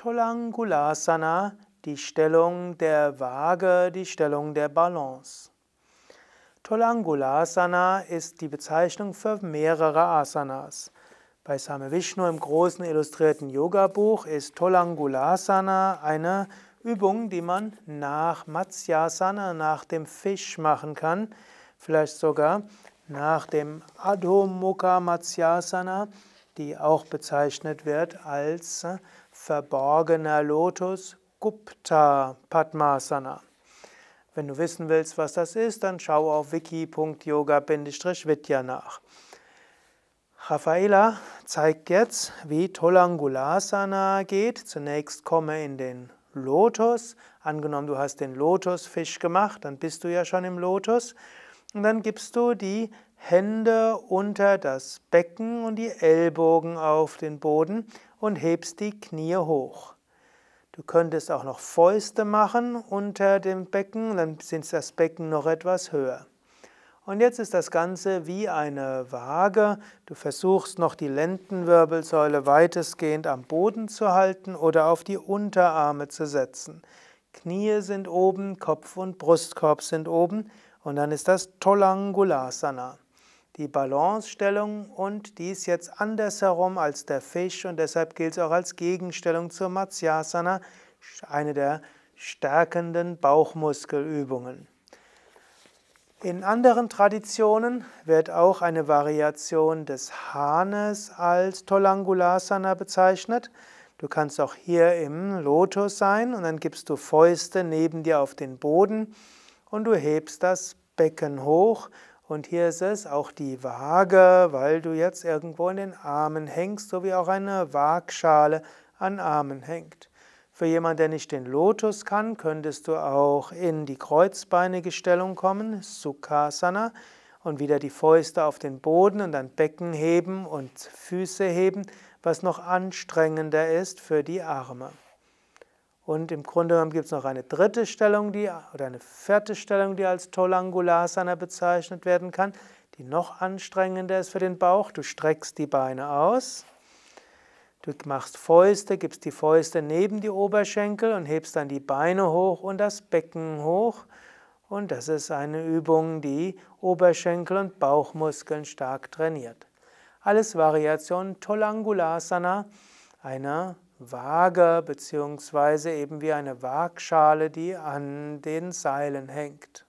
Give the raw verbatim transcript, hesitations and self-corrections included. Tolangulasana, die Stellung der Waage, die Stellung der Balance. Tolangulasana ist die Bezeichnung für mehrere Asanas. Bei Same Vishnu im großen illustrierten Yoga-Buch ist Tolangulasana eine Übung, die man nach Matsyasana, nach dem Fisch machen kann, vielleicht sogar nach dem Adho-Mukha-Matsyasana, die auch bezeichnet wird als verborgener Lotus, Gupta Padmasana. Wenn du wissen willst, was das ist, dann schau auf wiki punkt yoga Bindestrich vidya nach. Rafaela zeigt jetzt, wie Tolangulasana geht. Zunächst komme in den Lotus. Angenommen, du hast den Lotusfisch gemacht, dann bist du ja schon im Lotus. Und dann gibst du die Hände unter das Becken und die Ellbogen auf den Boden und hebst die Knie hoch. Du könntest auch noch Fäuste machen unter dem Becken, dann ist das Becken noch etwas höher. Und jetzt ist das Ganze wie eine Waage. Du versuchst noch die Lendenwirbelsäule weitestgehend am Boden zu halten oder auf die Unterarme zu setzen. Knie sind oben, Kopf und Brustkorb sind oben. Und dann ist das Tolangulasana, die Balancestellung, und die ist jetzt andersherum als der Fisch und deshalb gilt es auch als Gegenstellung zur Matsyasana, eine der stärkenden Bauchmuskelübungen. In anderen Traditionen wird auch eine Variation des Hahnes als Tolangulasana bezeichnet. Du kannst auch hier im Lotus sein und dann gibst du Fäuste neben dir auf den Boden. Und du hebst das Becken hoch und hier ist es auch die Waage, weil du jetzt irgendwo in den Armen hängst, so wie auch eine Waagschale an Armen hängt. Für jemanden, der nicht den Lotus kann, könntest du auch in die kreuzbeinige Stellung kommen, Sukhasana, und wieder die Fäuste auf den Boden und dann Becken heben und Füße heben, was noch anstrengender ist für die Arme. Und im Grunde genommen gibt es noch eine dritte Stellung, die, oder eine vierte Stellung, die als Tolangulasana bezeichnet werden kann, die noch anstrengender ist für den Bauch. Du streckst die Beine aus, du machst Fäuste, gibst die Fäuste neben die Oberschenkel und hebst dann die Beine hoch und das Becken hoch. Und das ist eine Übung, die Oberschenkel und Bauchmuskeln stark trainiert. Alles Variationen Tolangulasana, einer Waage, beziehungsweise eben wie eine Waagschale, die an den Seilen hängt.